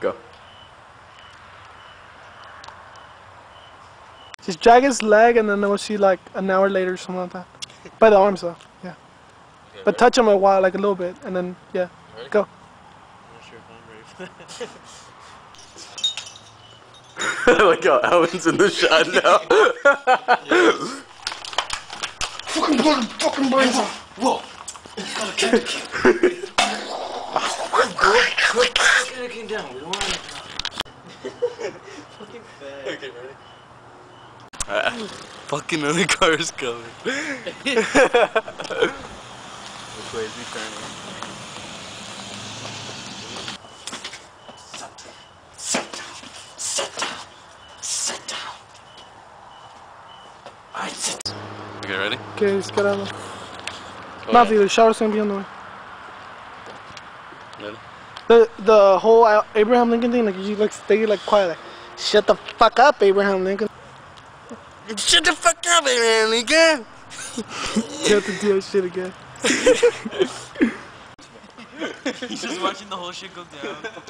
Go. She's dragging his leg, and then was she like an hour later or something like that? By the arms though, yeah. Okay, but right. Touch him a while, like a little bit, and then, yeah. Ready? Go. I'm not sure if I'm ready for that. Like how Alvin's in the shot now. Yes. Fucking burn, whoa! Quick, came down. We don't want to. Fucking bad. Okay, ready? Fucking other car is coming. Which way is he turning? Okay, ready? Okay, let's get out of here. Matthew, the shower's gonna be on the way. Ready? The whole Abraham Lincoln thing, like you like stay like quiet, like shut the fuck up, Abraham Lincoln. Shut the fuck up, Abraham Lincoln. You have to do that shit again. He's just watching the whole shit go down.